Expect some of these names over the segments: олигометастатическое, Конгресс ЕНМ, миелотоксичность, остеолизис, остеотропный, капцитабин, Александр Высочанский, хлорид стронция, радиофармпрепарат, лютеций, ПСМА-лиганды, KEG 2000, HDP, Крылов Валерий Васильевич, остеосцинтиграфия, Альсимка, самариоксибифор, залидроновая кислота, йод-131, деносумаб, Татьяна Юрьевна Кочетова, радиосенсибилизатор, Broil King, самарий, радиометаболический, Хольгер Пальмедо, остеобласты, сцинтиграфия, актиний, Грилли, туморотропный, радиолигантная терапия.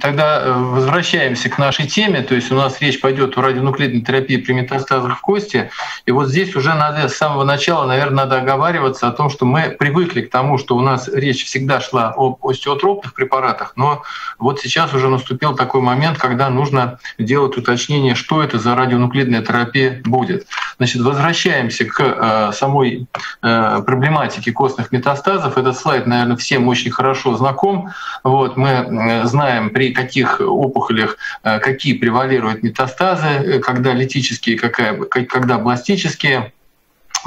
Тогда возвращаемся к нашей теме, то есть у нас речь пойдет о радионуклидной терапии при метастазах в кости, и вот здесь уже надо с самого начала, наверное, надо оговариваться о том, что мы привыкли к тому, что у нас речь всегда шла об остеотропных препаратах, но вот сейчас уже наступил такой момент, когда нужно делать уточнение, что это за радионуклидная терапия будет. Значит, возвращаемся к самой проблематике костных метастазов. Этот слайд, наверное, всем очень хорошо знаком. Вот, мы знаем, при каких опухолях какие превалируют метастазы, когда литические, когда бластические.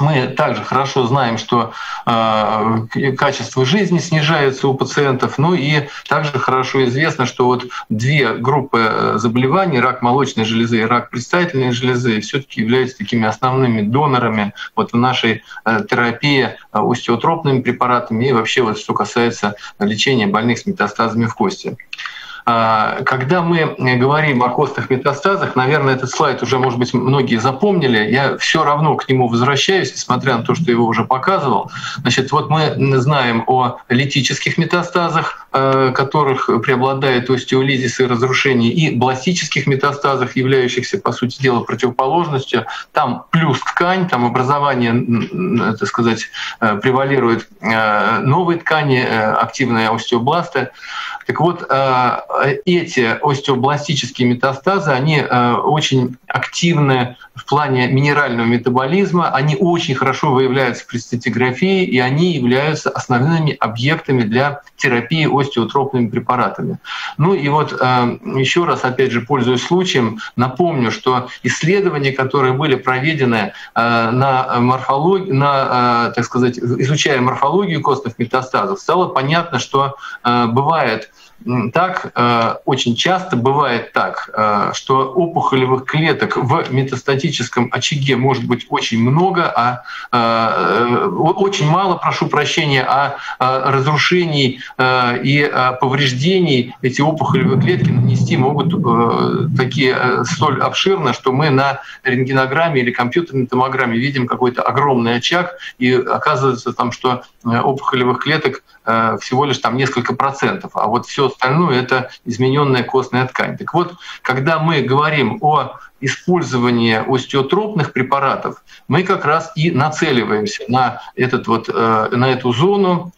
Мы также хорошо знаем, что качество жизни снижается у пациентов. Ну и также хорошо известно, что вот две группы заболеваний, рак молочной железы и рак предстательной железы, все-таки являются такими основными донорами вот в нашей терапии остеотропными препаратами и вообще вот что касается лечения больных с метастазами в кости. Когда мы говорим о костных метастазах, наверное, этот слайд уже, может быть, многие запомнили. Я все равно к нему возвращаюсь, несмотря на то, что его уже показывал. Значит, вот мы знаем о литических метастазах, которых преобладает остеолизис и разрушение, и бластических метастазах, являющихся, по сути дела, противоположностью. Там плюс ткань, там образование, так сказать, превалирует новые ткани, активные остеобласты. Так вот, эти остеобластические метастазы, они очень активны в плане минерального метаболизма, они очень хорошо выявляются при сцинтиграфии, и они являются основными объектами для терапии остеотропными препаратами. Ну и вот еще раз, опять же, пользуясь случаем, напомню, что исследования, которые были проведены так сказать, изучая морфологию костных метастазов, стало понятно, что бывает так, очень часто бывает так, что опухолевых клеток в метастатическом очаге может быть очень много, очень мало, а разрушений и повреждений эти опухолевые клетки нанести могут такие столь обширно, что мы на рентгенограмме или компьютерной томограмме видим какой-то огромный очаг, и оказывается, там, что опухолевых клеток всего лишь там несколько процентов, а вот все остальное — это измененная костная ткань. Так вот, когда мы говорим о использовании остеотропных препаратов, мы как раз и нацеливаемся на эту зону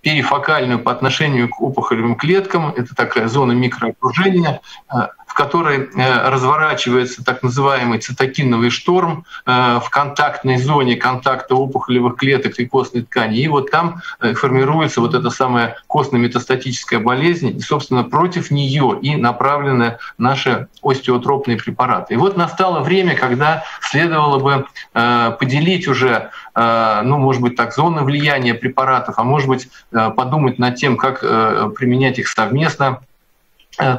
перифокальную по отношению к опухолевым клеткам. Это такая зона микроокружения, в которой разворачивается так называемый цитокиновый шторм в контактной зоне контакта опухолевых клеток и костной ткани. И вот там формируется вот эта самая костно-метастатическая болезнь. И, собственно, против нее и направлены наши остеотропные препараты. И вот настало время, когда следовало бы поделить уже, ну, может быть, так, зоны влияния препаратов, а может быть, подумать над тем, как применять их совместно.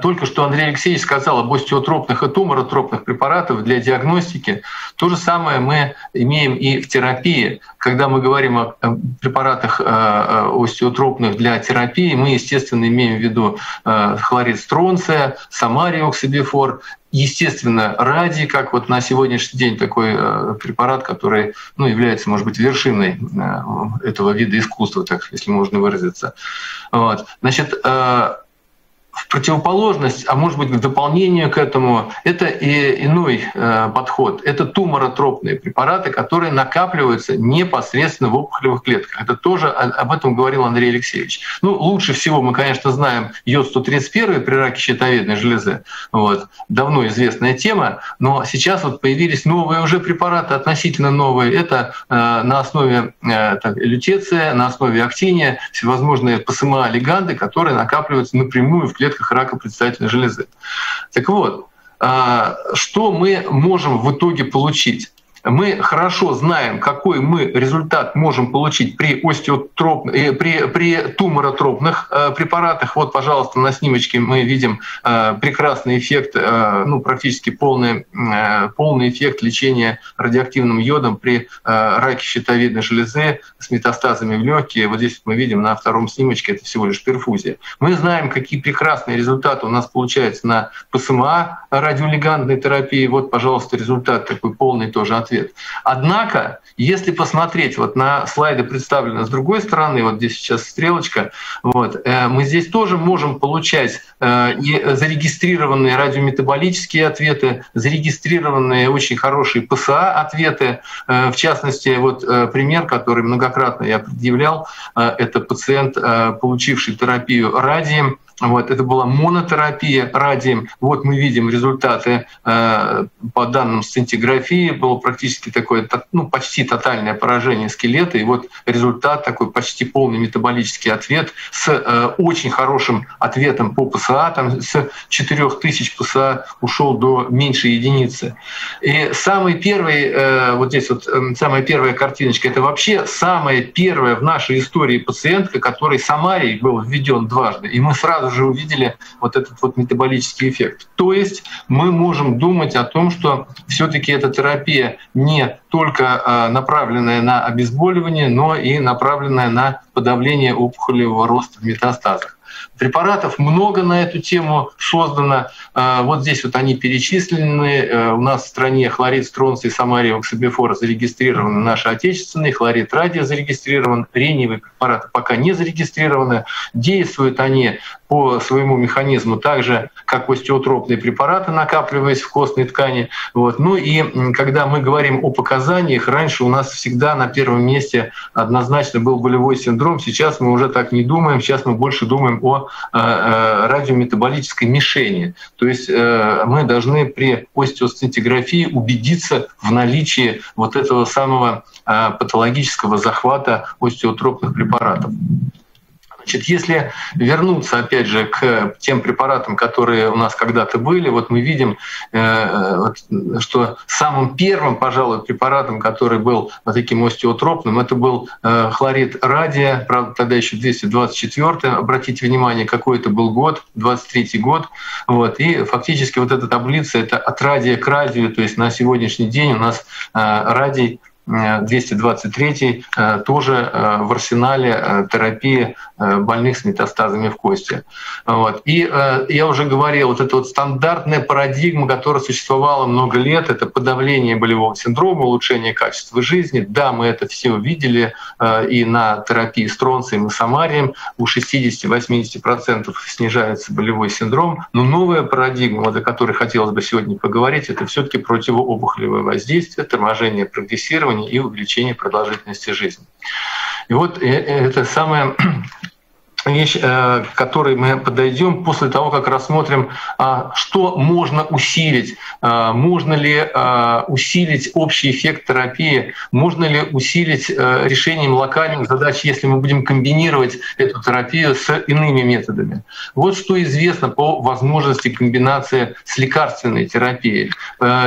Только что Андрей Алексеевич сказал об остеотропных и туморотропных препаратах для диагностики. То же самое мы имеем и в терапии. Когда мы говорим о препаратах остеотропных для терапии, мы, естественно, имеем в виду хлорид стронция, самариоксибифор, естественно, радий, как вот на сегодняшний день такой препарат, который, ну, является, может быть, вершиной этого вида искусства, так, если можно выразиться. Вот. Значит, в противоположность, а может быть, в дополнение к этому, это и иной подход. Это туморотропные препараты, которые накапливаются непосредственно в опухолевых клетках. Это тоже об этом говорил Андрей Алексеевич. Ну, лучше всего мы, конечно, знаем йод-131 при раке щитовидной железы. Вот. Давно известная тема, но сейчас вот появились новые уже препараты, относительно новые. Это на основе лютеция, на основе актиния, всевозможные ПСМА-лиганды, которые накапливаются напрямую в клетках рака предстательной железы. Так вот, что мы можем в итоге получить? Мы хорошо знаем, какой мы результат можем получить при туморотропных препаратах. Вот, пожалуйста, на снимочке мы видим прекрасный эффект, ну, практически полный эффект лечения радиоактивным йодом при раке щитовидной железы с метастазами в легкие. Вот здесь мы видим на втором снимочке, это всего лишь перфузия. Мы знаем, какие прекрасные результаты у нас получаются на ПСМА радиолигантной терапии. Вот, пожалуйста, результат такой полный тоже от ответ. Однако, если посмотреть, вот на слайды представлены с другой стороны, вот здесь сейчас стрелочка, вот, мы здесь тоже можем получать и зарегистрированные радиометаболические ответы, зарегистрированные очень хорошие ПСА-ответы. В частности, вот пример, который многократно я предъявлял, это пациент, получивший терапию радием. Вот, это была монотерапия радием. Вот мы видим результаты по данным сцинтиграфии. Было практически такое, ну, почти тотальное поражение скелета. И вот результат такой почти полный метаболический ответ с очень хорошим ответом по ПСА. Там с 4000 ПСА ушел до меньше единицы. И самый первый, вот здесь вот самая первая картиночка, это вообще самая первая в нашей истории пациентка, которой самарий был введен дважды. И мы сразу же увидели вот этот вот метаболический эффект. То есть мы можем думать о том, что все-таки эта терапия не только направленная на обезболивание, но и направленная на подавление опухолевого роста в метастазах. Препаратов много на эту тему создано. Вот здесь вот они перечислены. У нас в стране хлорид стронция и самариоксибифор зарегистрированы, наши отечественные, хлорид радия зарегистрирован, рениевые препараты пока не зарегистрированы. Действуют они по своему механизму так же, как остеотропные препараты, накапливаясь в костной ткани. Вот. Ну и когда мы говорим о показаниях, раньше у нас всегда на первом месте однозначно был болевой синдром. Сейчас мы уже так не думаем, сейчас мы больше думаем о радиометаболической мишени. То есть мы должны при остеосцинтиграфии убедиться в наличии вот этого самого патологического захвата остеотропных препаратов. Значит, если вернуться, опять же, к тем препаратам, которые у нас когда-то были, вот мы видим, что самым первым, пожалуй, препаратом, который был вот таким остеотропным, это был хлорид радия, правда, тогда еще 224, обратите внимание, какой это был год, 23-й год. Вот, и фактически вот эта таблица, это от радия к радию, то есть на сегодняшний день у нас радий 223 тоже в арсенале терапии больных с метастазами в кости. Вот. И я уже говорил, вот эта вот стандартная парадигма, которая существовала много лет, это подавление болевого синдрома, улучшение качества жизни. Да, мы это все видели и на терапии стронцием и самарием. У 60–80% снижается болевой синдром. Но новая парадигма, о которой хотелось бы сегодня поговорить, это все-таки противоопухолевое воздействие, торможение прогрессирования и увеличение продолжительности жизни. И вот это самая вещь, к которой мы подойдем после того, как рассмотрим, что можно усилить, можно ли усилить общий эффект терапии, можно ли усилить решением локальных задач, если мы будем комбинировать эту терапию с иными методами. Вот что известно по возможности комбинации с лекарственной терапией.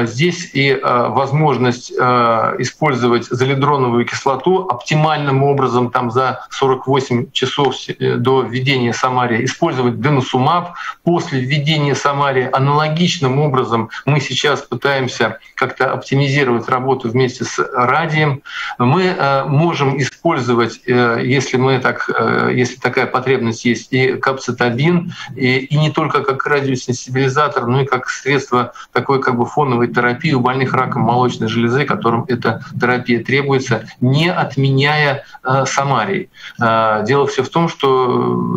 Здесь и возможность использовать залидроновую кислоту оптимальным образом там за 48 часов до введения самария, использовать деносумаб. После введения самария аналогичным образом мы сейчас пытаемся как-то оптимизировать работу вместе с радием. Мы можем использовать, если мы так, если такая потребность есть, и капцитабин, и не только как радиосенсибилизатор, но и как средство такой как бы фоновой терапии у больных раком молочной железы, которым эта терапия требуется, не отменяя самарий. Дело все в том, что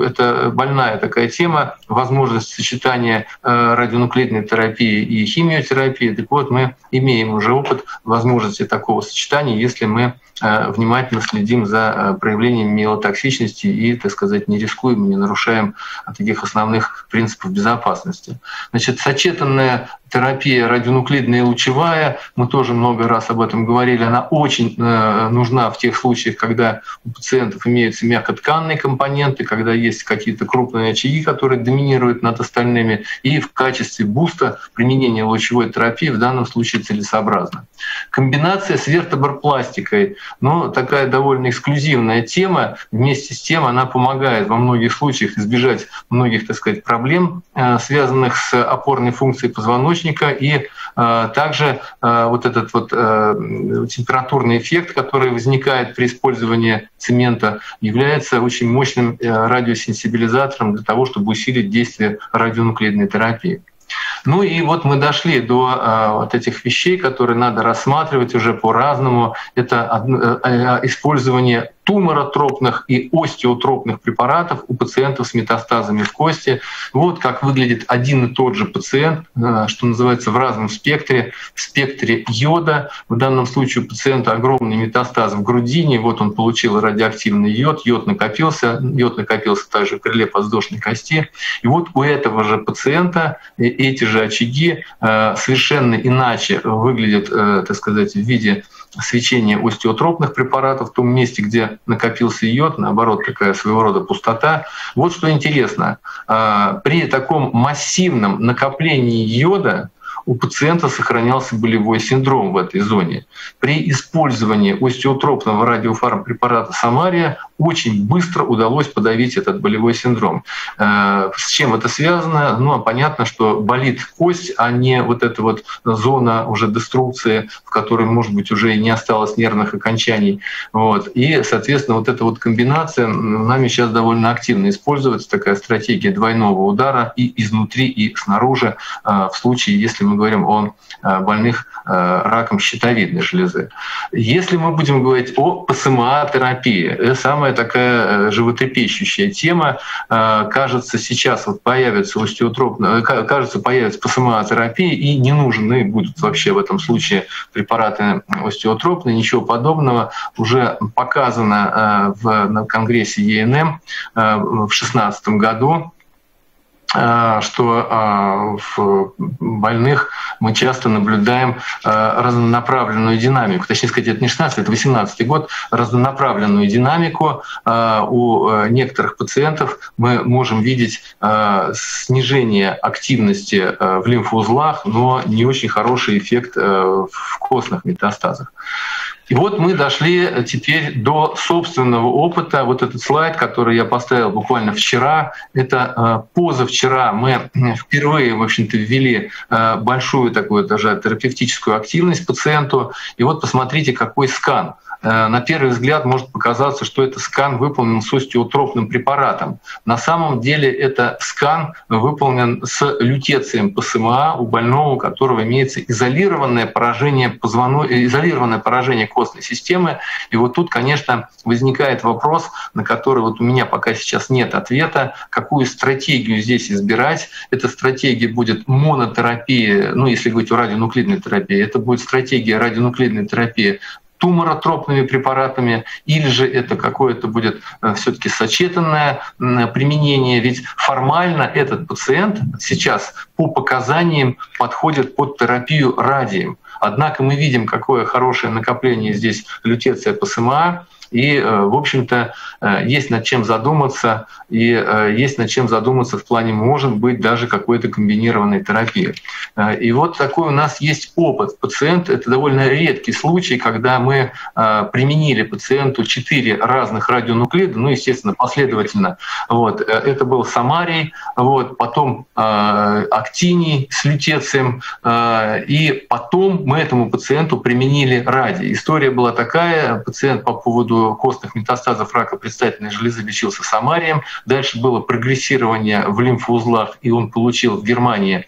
это больная такая тема, возможность сочетания радионуклидной терапии и химиотерапии. Так вот, мы имеем уже опыт возможности такого сочетания, если мы внимательно следим за проявлением миелотоксичности и, так сказать, не рискуем, не нарушаем таких основных принципов безопасности. Значит, сочетанная терапия радионуклидная и лучевая, мы тоже много раз об этом говорили, она очень нужна в тех случаях, когда у пациентов имеются мягкотканные компоненты, когда есть какие-то крупные очаги, которые доминируют над остальными, и в качестве буста применение лучевой терапии в данном случае целесообразно. Комбинация с вертебропластикой, но такая довольно эксклюзивная тема, вместе с тем она помогает во многих случаях избежать многих, так сказать, проблем, связанных с опорной функцией позвоночника, и также вот этот вот температурный эффект, который возникает при использовании цемента, является очень мощным радиосенсибилизатором для того, чтобы усилить действие радионуклидной терапии. Ну и вот мы дошли до вот этих вещей, которые надо рассматривать уже по-разному. Это использование туморотропных и остеотропных препаратов у пациентов с метастазами в кости. Вот как выглядит один и тот же пациент, что называется, в разном спектре. В спектре йода. В данном случае у пациента огромный метастаз в грудине. Вот он получил радиоактивный йод. Йод накопился также в крыле подвздошной кости. И вот у этого же пациента эти же очаги совершенно иначе выглядят, так сказать, в виде свечение остеотропных препаратов в том месте, где накопился йод, наоборот, такая своего рода пустота. Вот что интересно, при таком массивном накоплении йода у пациента сохранялся болевой синдром в этой зоне. При использовании остеотропного радиофармпрепарата «Самария» очень быстро удалось подавить этот болевой синдром. С чем это связано? Ну, понятно, что болит кость, а не вот эта вот зона уже деструкции, в которой, может быть, уже и не осталось нервных окончаний. Вот. И, соответственно, вот эта вот комбинация нами сейчас довольно активно используется, такая стратегия двойного удара и изнутри, и снаружи, в случае, если мы говорим о больных раком щитовидной железы. Если мы будем говорить о ПСМА-терапии, это самая такая животрепещущая тема. Кажется, сейчас вот появится остеотропная, кажется, появится ПСМА-терапия, и не нужны будут вообще в этом случае препараты остеотропные, ничего подобного. Уже показано на Конгрессе ЕНМ в 2016 году, что в больных мы часто наблюдаем разнонаправленную динамику. Точнее сказать, это не 16, это 18 год. Разнонаправленную динамику у некоторых пациентов мы можем видеть снижение активности в лимфоузлах, но не очень хороший эффект в костных метастазах. И вот мы дошли теперь до собственного опыта. Вот этот слайд, который я поставил буквально вчера, это позавчера мы впервые, в общем-то, ввели большую такую даже терапевтическую активность пациенту. И вот посмотрите, какой скан. На первый взгляд может показаться, что это скан выполнен с остеотропным препаратом. На самом деле это скан выполнен с лютецием ПСМА у больного, у которого имеется изолированное поражение костной системы. И вот тут, конечно, возникает вопрос, на который вот у меня пока сейчас нет ответа, какую стратегию здесь избирать. Эта стратегия будет монотерапия, ну если говорить о радионуклидной терапии, это будет стратегия радионуклидной терапии туморотропными препаратами, или же это какое-то будет все-таки сочетанное применение. Ведь формально этот пациент сейчас по показаниям подходит под терапию радием. Однако мы видим, какое хорошее накопление здесь лютеция ПСМА. И, в общем-то, есть над чем задуматься, и есть над чем задуматься в плане, может быть, даже какой-то комбинированной терапии. И вот такой у нас есть опыт. Пациент — это довольно редкий случай, когда мы применили пациенту 4 разных радионуклида, ну, естественно, последовательно. Вот. Это был самарий, вот, потом актиний с лютецием, и потом мы этому пациенту применили радий. История была такая, пациент по поводу костных метастазов рака предстательной железы лечился самарием. Дальше было прогрессирование в лимфоузлах, и он получил в Германии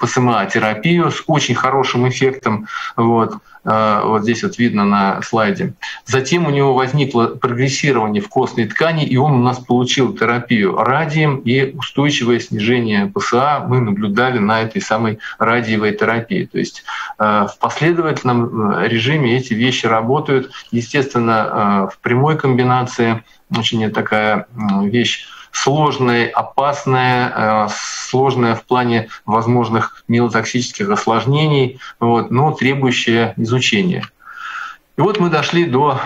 ПСМА-терапию с очень хорошим эффектом. Вот. Вот здесь вот видно на слайде. Затем у него возникло прогрессирование в костной ткани, и он у нас получил терапию радием, и устойчивое снижение ПСА мы наблюдали на этой самой радиевой терапии. То есть в последовательном режиме эти вещи работают. Естественно, в прямой комбинации очень такая вещь сложная, опасная, сложная в плане возможных миелотоксических осложнений, вот, но требующая изучения. И вот мы дошли до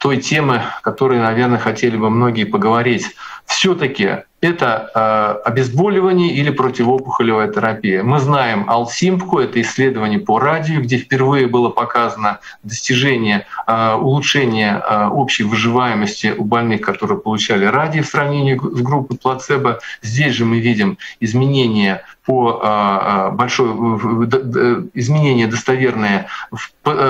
той темы, о которой, наверное, хотели бы многие поговорить. Все-таки это обезболивание или противоопухолевая терапия. Мы знаем Альсимку, это исследование по радию, где впервые было показано достижение улучшения общей выживаемости у больных, которые получали радий в сравнении с группой плацебо. Здесь же мы видим изменение по большой изменение достоверное в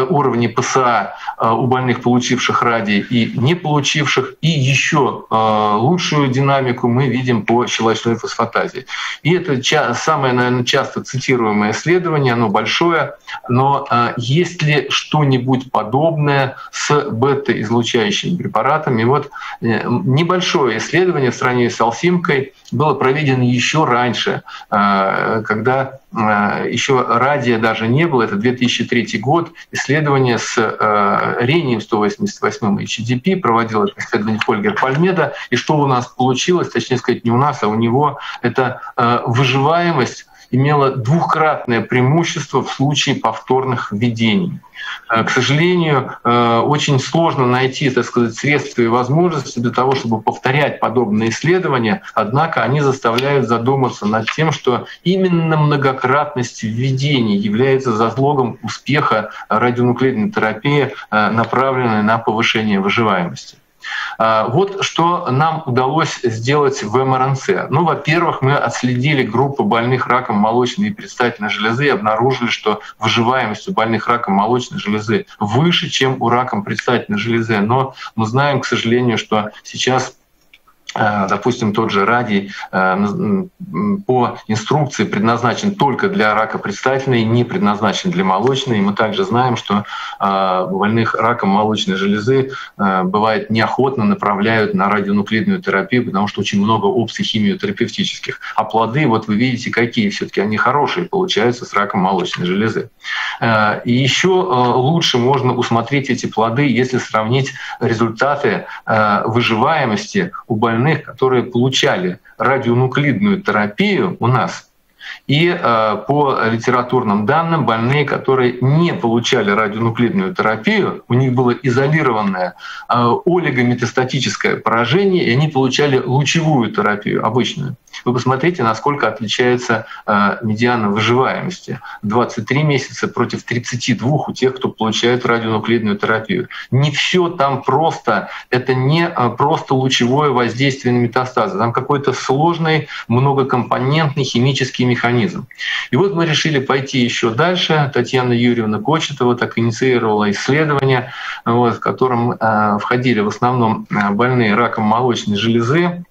уровне ПСА у больных, получивших радий и не получивших, и еще лучшую динамику мы видим по щелочной фосфатазе. И это самое, наверное, часто цитируемое исследование, оно большое, но есть ли что-нибудь подобное с бета-излучающими препаратами? Вот небольшое исследование в сравнении с Альсимкой было проведено еще раньше, когда еще радия даже не было, это 2003 год, исследование с рением-188 и HDP, проводил это исследование Хольгер Пальмедо, и что у нас получилось, точнее сказать, не у нас, а у него, это выживаемость имела двухкратное преимущество в случае повторных введений. К сожалению, очень сложно найти, так сказать, средства и возможности для того, чтобы повторять подобные исследования, однако они заставляют задуматься над тем, что именно многократность введений является залогом успеха радионуклеидной терапии, направленной на повышение выживаемости. Вот что нам удалось сделать в МРНЦ. Ну, во-первых, мы отследили группу больных раком молочной и предстательной железы и обнаружили, что выживаемость у больных раком молочной железы выше, чем у раком предстательной железы. Но мы знаем, к сожалению, что сейчас, допустим, тот же радий по инструкции предназначен только для рака предстательной, не предназначен для молочной. И мы также знаем, что больных раком молочной железы бывает неохотно направляют на радионуклеидную терапию, потому что очень много опций химиотерапевтических. А плоды, вот вы видите, какие все-таки они хорошие получаются с раком молочной железы. И еще лучше можно усмотреть эти плоды, если сравнить результаты выживаемости у больных, которые получали радионуклидную терапию у нас, и по литературным данным больные, которые не получали радионуклидную терапию, у них было изолированное олигометастатическое поражение, и они получали лучевую терапию обычную. Вы посмотрите, насколько отличается медиана выживаемости. 23 месяца против 32 у тех, кто получает радионуклеидную терапию. Не все там просто, это не просто лучевое воздействие на метастазы, там какой-то сложный многокомпонентный химический механизм. И вот мы решили пойти еще дальше. Татьяна Юрьевна Кочетова так инициировала исследование, в котором входили в основном больные раком молочной железы.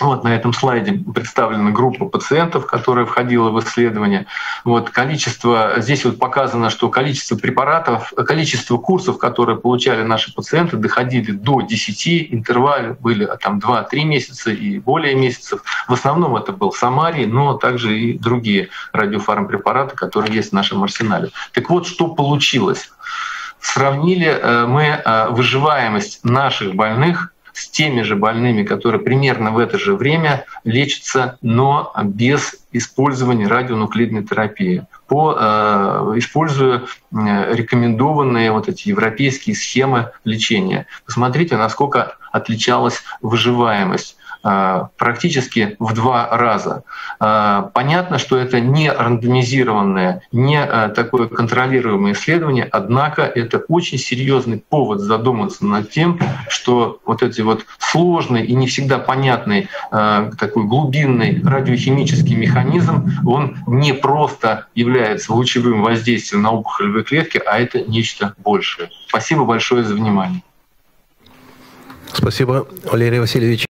Вот на этом слайде представлена группа пациентов, которая входила в исследование. Вот количество, здесь вот показано, что количество препаратов, количество курсов, которые получали наши пациенты, доходили до 10, интервалы были там 2-3 месяца и более месяцев. В основном это был самарий, но также и другие радиофармпрепараты, которые есть в нашем арсенале. Так вот, что получилось? Сравнили мы выживаемость наших больных с теми же больными, которые примерно в это же время лечатся, но без использования радионуклидной терапии, используя рекомендованные вот эти европейские схемы лечения. Посмотрите, насколько отличалась выживаемость. Практически в 2 раза. Понятно, что это не рандомизированное, не такое контролируемое исследование, однако это очень серьезный повод задуматься над тем, что вот эти вот сложный и не всегда понятный такой глубинный радиохимический механизм, он не просто является лучевым воздействием на опухолевые клетки, а это нечто большее. Спасибо большое за внимание. Спасибо, Валерий Васильевич.